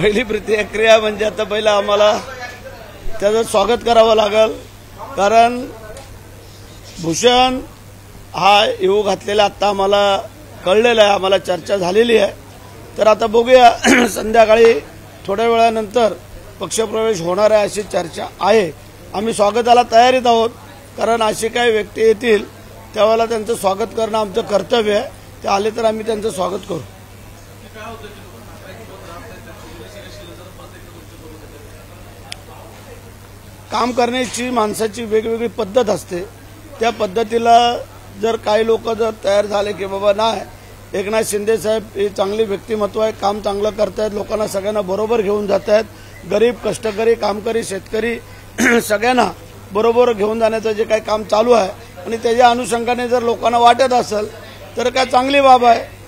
पहिली प्रतिक्रिया म्हणजे आता पहिला आम्हाला त्याचं स्वागत करावं लागल, कारण भूषण हा येऊ घातलेला आता आम्हाला कळलेलं आहे, आम्हाला चर्चा झालेली आहे। तर आता बघूया संध्याकाळी थोड्या वेळानंतर पक्षप्रवेश होणार आहे अशी चर्चा आहे। आम्ही स्वागताला तयारीत आहोत, कारण अशी काही व्यक्ती येतील त्यावेळेला त्यांचं स्वागत करणं आमचं कर्तव्य आहे। ते आले तर आम्ही त्यांचं स्वागत करू। काम करण्याची माणसाची वेगवेगळी पद्धत असते, त्या पद्धतीला जर काही लोक जर तयार झाले की बाबा नाही, एकनाथ शिंदे साहेब हे चांगले व्यक्तिमत्व आहे, काम चांगलं करतायत, लोकांना सगळ्यांना बरोबर घेऊन जात आहेत, गरीब कष्टकरी कामकरी शेतकरी सगळ्यांना बरोबर घेऊन जाण्याचं जे काही काम चालू आहे आणि त्याच्या अनुषंगाने जर लोकांना वाटत असेल तर काय चांगली बाब आहे।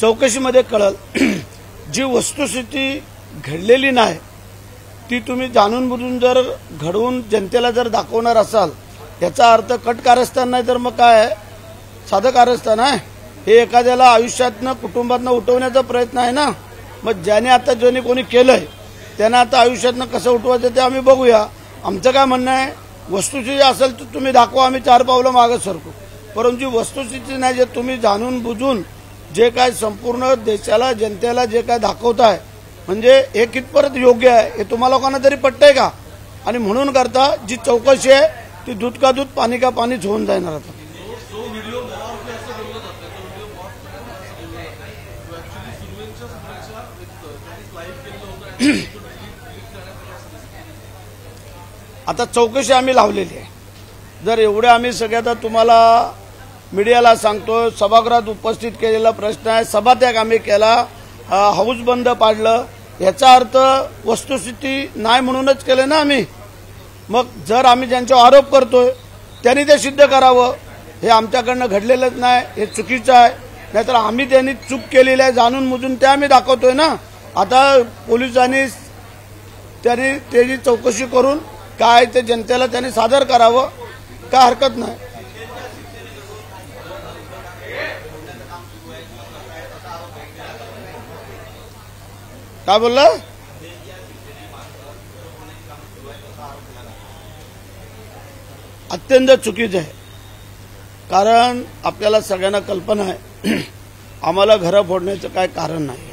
चौकशीमध्ये कळल जी वस्तुस्थिती घडलेली नाही ती तुम्ही जाणून बुजून जर घडवून जनतेला जर दाखवणार असाल याचा अर्थ कट कारस्थान नाही तर मग काय साधं कारस्थान आहे हे। एखाद्याला आयुष्यातनं कुटुंबातनं उठवण्याचा प्रयत्न आहे ना, मग ज्याने आता ज्याने कोणी केलंय त्यानं आता आयुष्यातनं कसं उठवायचं ते आम्ही बघूया। आमचं काय म्हणणं आहे, वस्तुस्थिती असेल तर तुम्ही दाखवा, आम्ही चार पावलं मागे सरकू, परंतु वस्तुस्थिती नाही जे तुम्ही जाणून बुजून जे काय संपूर्ण देशाला जनतेला जे काय दाखवताय म्हणजे हे कितपत योग्य आहे हे तुम्हाला लोकांना तरी पटतंय का? आणि म्हणून करता जी चौकशी आहे ती दूध का दूध पाणी का पाणीच होऊन जाणार आता। आता चौकशी आम्ही लावलेली आहे, जर एवढ्या आम्ही सगळ्यात तुम्हाला मीडियाला सांगतो, सभागृहात उपस्थित केलेला प्रश्न आहे, सभात्याग आम्ही केला, हाऊस बंद पाडलं, याचा अर्थ वस्तुस्थिती नाही म्हणूनच केलं ना आम्ही। मग जर आम्ही ज्यांच्यावर आरोप करतोय त्यांनी ते सिद्ध करावं, हे आमच्याकडनं घडलेलंच नाही, हे चुकीचं आहे। नाहीतर आम्ही त्यांनी चूक केलेली आहे जाणून मुजून ते आम्ही दाखवतोय ना। आता पोलिसांनी त्यांनी त्याची चौकशी करून काय ते जनतेला त्यांनी सादर करावं, काय हरकत नाही। काय बोलला अत्यंत चुकीचं आहे, कारण आपल्याला सगळ्यांना कल्पना आहे आम्हाला घरं फोडण्याचं काय कारण नाही,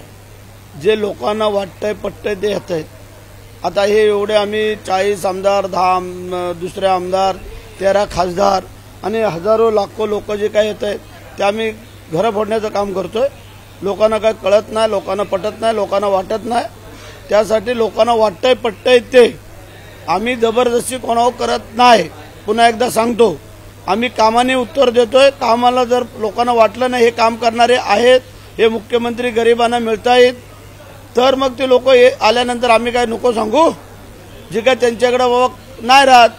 जे लोकांना वाटतंय पटतंय ते येत आहेत। आता हे एवढे आम्ही 40 आमदार 10 दुसरे आमदार 13 खासदार आणि हजारो लाखो लोक जे काय येत आहेत ते आम्ही घरं फोडण्याचं काम करतोय। लोकांना काय कळत नाही, लोकांना पटत नाही, लोकांना वाटत नाही, त्यासाठी लोकांना वाटतंय पटतंय ते आम्ही जबरदस्ती कोणावर करत नाही। पुन्हा एकदा सांगतो, आम्ही कामाने उत्तर देतोय, कामाला जर लोकांना वाटलं नाही हे काम करणारे आहेत, हे मुख्यमंत्री गरिबांना मिळतायत, तर मग ते लोक हे आल्यानंतर आम्ही काय नको सांगू, जे काय त्यांच्याकडे बाबा नाही राहत,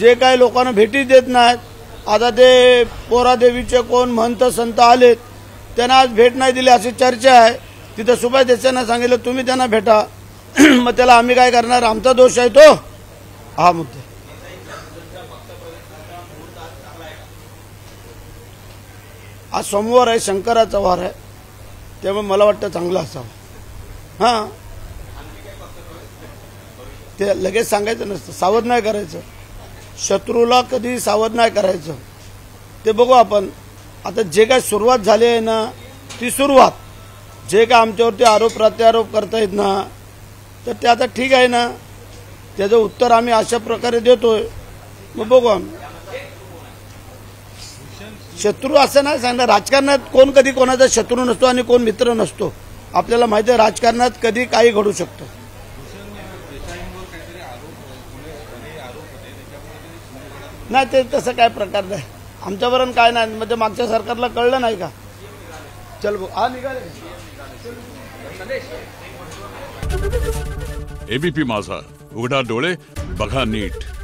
जे काय लोकांना भेटी देत नाहीत। आता ते पोरादेवीचे कोण महंत संत आलेत, त्यांना आज भेट नाही दिली अशी चर्चा आहे, तिथं सुभाष देसाईंना सांगितलं तुम्ही त्यांना भेटा, मग त्याला आम्ही काय करणार, आमचा दोष आहे तो हा मुद्दा। आज सोमवार आहे, शंकराचा वार आहे, त्यामुळे मला वाटतं चांगलं असावं, हां ते लगेच सांगायचं नसतं, सावध नाही करायचं, शत्रूला कधी सावध नाही करायचं, ते बघू आपण। आता जे काय सुरुवात झाली आहे ना ती सुरुवात, जे काय आमच्यावरती आरोप प्रत्यारोप करतायत ना तर ते आता ठीक आहे ना, त्याचं उत्तर आम्ही अशा प्रकारे देतोय, मग बघू आम्ही। शत्रू असं नाही सांगणार, राजकारणात कोण कधी कोणाचा शत्रू नसतो आणि कोण मित्र नसतो, आपल्याला माहिती आहे राजकारणात कधी काही घडू शकतं। नाही ते तसं काय प्रकार नाही आमच्यावरून, काय नाही म्हणजे मागच्या सरकारला कळलं नाही का, चल हा निघाले। एबीपी माझा, उघडा डोळे बघा नीट।